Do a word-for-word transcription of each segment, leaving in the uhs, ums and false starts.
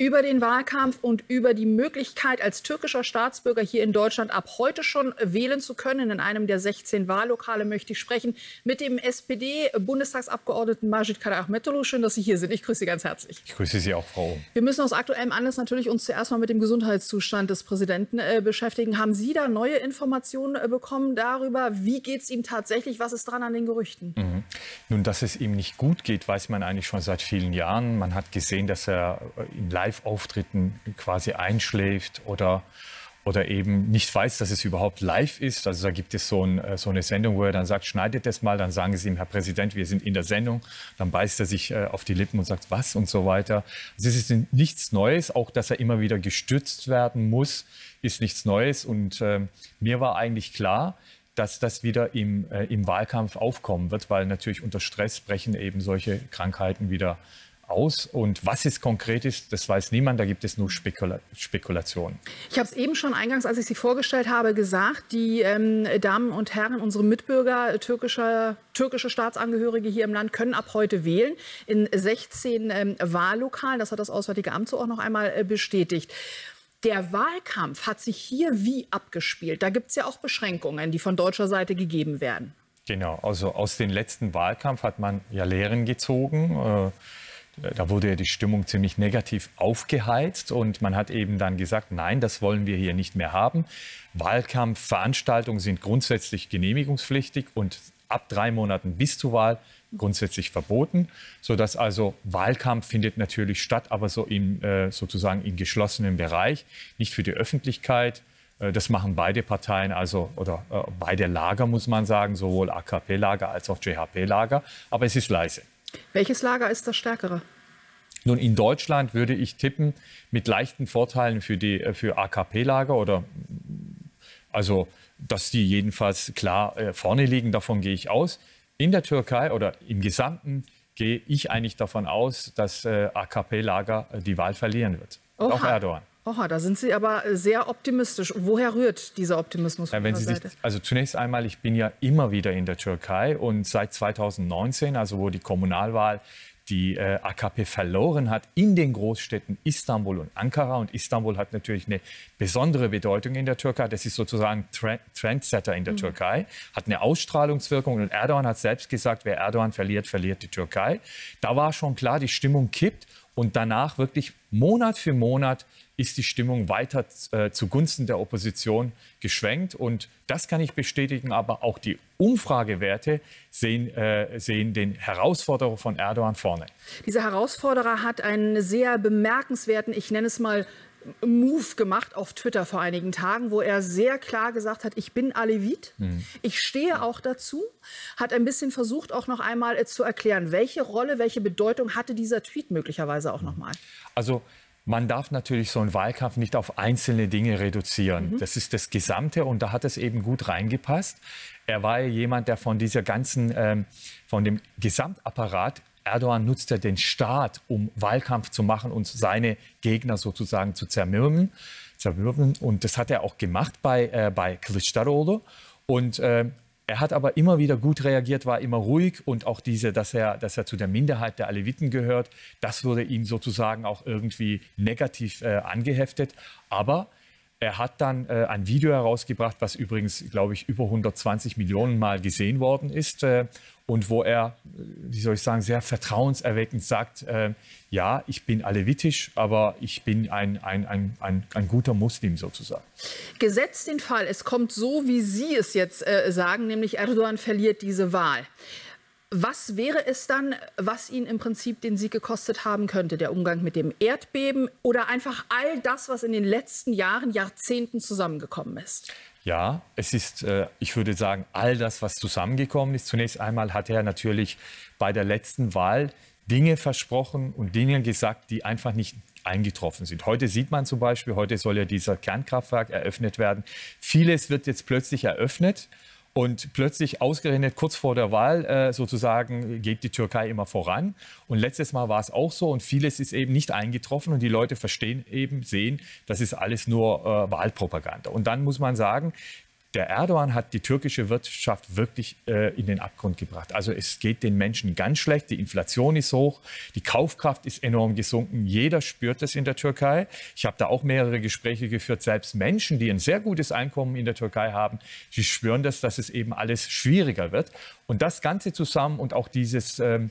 über den Wahlkampf und über die Möglichkeit, als türkischer Staatsbürger hier in Deutschland ab heute schon wählen zu können. In einem der sechzehn Wahllokale möchte ich sprechen mit dem S P D-Bundestagsabgeordneten Majid Karahmetoglu. Schön, dass Sie hier sind. Ich grüße Sie ganz herzlich. Ich grüße Sie auch, Frau. Wir müssen aus aktuellem Anlass natürlich uns zuerst mal mit dem Gesundheitszustand des Präsidenten äh, beschäftigen. Haben Sie da neue Informationen äh, bekommen darüber, wie geht es ihm tatsächlich? Was ist dran an den Gerüchten? Mhm. Nun, dass es ihm nicht gut geht, weiß man eigentlich schon seit vielen Jahren. Man hat gesehen, dass er in Leipzig Live-Auftritten quasi einschläft oder, oder eben nicht weiß, dass es überhaupt live ist. Also da gibt es so, ein, so eine Sendung, wo er dann sagt, schneidet das mal, dann sagen sie ihm, Herr Präsident, wir sind in der Sendung. Dann beißt er sich äh, auf die Lippen und sagt, was und so weiter. Also es ist nichts Neues, auch dass er immer wieder gestützt werden muss, ist nichts Neues. Und äh, mir war eigentlich klar, dass das wieder im, äh, im Wahlkampf aufkommen wird, weil natürlich unter Stress brechen eben solche Krankheiten wieder aus. Und was es konkret ist, das weiß niemand, da gibt es nur Spekula- Spekulationen. Ich habe es eben schon eingangs, als ich Sie vorgestellt habe, gesagt, die ähm, Damen und Herren, unsere Mitbürger, türkischer, türkische Staatsangehörige hier im Land können ab heute wählen in sechzehn ähm, Wahllokalen. Das hat das Auswärtige Amt so auch noch einmal äh, bestätigt. Der Wahlkampf hat sich hier wie abgespielt? Da gibt es ja auch Beschränkungen, die von deutscher Seite gegeben werden. Genau, also aus dem letzten Wahlkampf hat man ja Lehren gezogen. Äh, Da wurde ja die Stimmung ziemlich negativ aufgeheizt und man hat eben dann gesagt, nein, das wollen wir hier nicht mehr haben. Wahlkampfveranstaltungen sind grundsätzlich genehmigungspflichtig und ab drei Monaten bis zur Wahl grundsätzlich verboten, sodass also Wahlkampf findet natürlich statt, aber so im, äh, sozusagen im geschlossenen Bereich, nicht für die Öffentlichkeit. Das machen beide Parteien, also oder äh, beide Lager, muss man sagen, sowohl A K P-Lager als auch J H P-Lager, aber es ist leise. Welches Lager ist das stärkere? Nun, in Deutschland würde ich tippen, mit leichten Vorteilen für die für A K P-Lager oder also, dass die jedenfalls klar vorne liegen, davon gehe ich aus. In der Türkei oder im Gesamten gehe ich eigentlich davon aus, dass A K P-Lager die Wahl verlieren wird. Oha. Auch Erdogan. Oha, da sind Sie aber sehr optimistisch. Woher rührt dieser Optimismus von ja, wenn Sie sich, also zunächst einmal, ich bin ja immer wieder in der Türkei und seit zweitausendneunzehn, also wo die Kommunalwahl die äh, A K P verloren hat, in den Großstädten Istanbul und Ankara. Und Istanbul hat natürlich eine besondere Bedeutung in der Türkei. Das ist sozusagen Trend, Trendsetter in der mhm. Türkei, hat eine Ausstrahlungswirkung. Und Erdogan hat selbst gesagt, wer Erdogan verliert, verliert die Türkei. Da war schon klar, die Stimmung kippt. Und danach wirklich Monat für Monat ist die Stimmung weiter äh, zugunsten der Opposition geschwenkt. Und das kann ich bestätigen, aber auch die Umfragewerte sehen, äh, sehen den Herausforderer von Erdogan vorne. Dieser Herausforderer hat einen sehr bemerkenswerten, ich nenne es mal, Move gemacht auf Twitter vor einigen Tagen, wo er sehr klar gesagt hat, ich bin Alevit, mhm. ich stehe auch dazu, hat ein bisschen versucht auch noch einmal äh, zu erklären, welche Rolle, welche Bedeutung hatte dieser Tweet möglicherweise auch mhm. noch mal. Also man darf natürlich so einen Wahlkampf nicht auf einzelne Dinge reduzieren. Mhm. Das ist das Gesamte und da hat es eben gut reingepasst. Er war ja jemand, der von dieser ganzen, ähm, von dem Gesamtapparat, Erdogan nutzt ja den Staat, um Wahlkampf zu machen und seine Gegner sozusagen zu zermürben. zermürben. Und das hat er auch gemacht bei, äh, bei Kılıçdaroğlu. Und äh, er hat aber immer wieder gut reagiert, war immer ruhig und auch diese, dass er, dass er zu der Minderheit der Aleviten gehört, das wurde ihm sozusagen auch irgendwie negativ äh, angeheftet. Aber er hat dann äh, ein Video herausgebracht, was übrigens, glaube ich, über hundertzwanzig Millionen Mal gesehen worden ist äh, und wo er, wie soll ich sagen, sehr vertrauenserweckend sagt, äh, ja, ich bin alevitisch, aber ich bin ein, ein, ein, ein, ein guter Muslim sozusagen. Gesetzt den Fall, es kommt so, wie Sie es jetzt äh, sagen, nämlich Erdogan verliert diese Wahl. Was wäre es dann, was ihn im Prinzip den Sieg gekostet haben könnte? Der Umgang mit dem Erdbeben oder einfach all das, was in den letzten Jahren, Jahrzehnten zusammengekommen ist? Ja, es ist, ich würde sagen, all das, was zusammengekommen ist. Zunächst einmal hat er natürlich bei der letzten Wahl Dinge versprochen und Dinge gesagt, die einfach nicht eingetroffen sind. Heute sieht man zum Beispiel, heute soll ja dieser Kernkraftwerk eröffnet werden. Vieles wird jetzt plötzlich eröffnet. Und plötzlich ausgerechnet kurz vor der Wahl äh, sozusagen geht die Türkei immer voran. Und letztes Mal war es auch so und vieles ist eben nicht eingetroffen. Und die Leute verstehen eben, sehen, das ist alles nur äh, Wahlpropaganda. Und dann muss man sagen, der Erdogan hat die türkische Wirtschaft wirklich äh, in den Abgrund gebracht. Also es geht den Menschen ganz schlecht, die Inflation ist hoch, die Kaufkraft ist enorm gesunken, jeder spürt das in der Türkei. Ich habe da auch mehrere Gespräche geführt, selbst Menschen, die ein sehr gutes Einkommen in der Türkei haben, die spüren das, dass es eben alles schwieriger wird. Und das Ganze zusammen und auch dieses, ähm,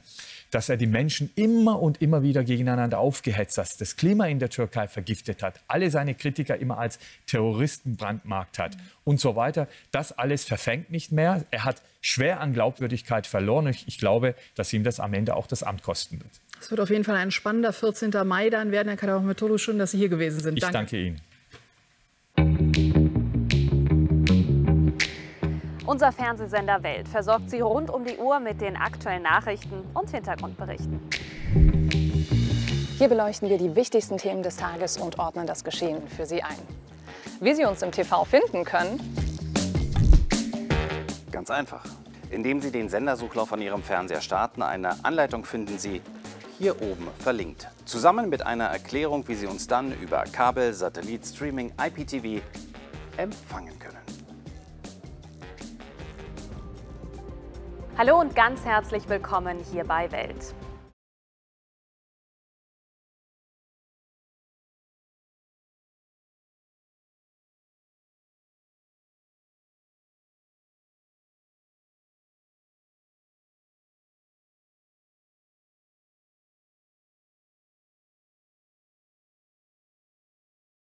dass er die Menschen immer und immer wieder gegeneinander aufgehetzt hat, das Klima in der Türkei vergiftet hat, alle seine Kritiker immer als Terroristen brandmarkt hat und so weiter. Das alles verfängt nicht mehr. Er hat schwer an Glaubwürdigkeit verloren. Ich glaube, dass ihm das am Ende auch das Amt kosten wird. Es wird auf jeden Fall ein spannender vierzehnten Mai dann werden. Herr Karahmetoglu, schön, dass Sie hier gewesen sind. Ich danke, danke Ihnen. Unser Fernsehsender WELT versorgt Sie rund um die Uhr mit den aktuellen Nachrichten und Hintergrundberichten. Hier beleuchten wir die wichtigsten Themen des Tages und ordnen das Geschehen für Sie ein. Wie Sie uns im T V finden können? Ganz einfach. Indem Sie den Sendersuchlauf an Ihrem Fernseher starten, eine Anleitung finden Sie hier oben verlinkt. Zusammen mit einer Erklärung, wie Sie uns dann über Kabel, Satellit, Streaming, I P T V empfangen können. Hallo und ganz herzlich willkommen hier bei WELT.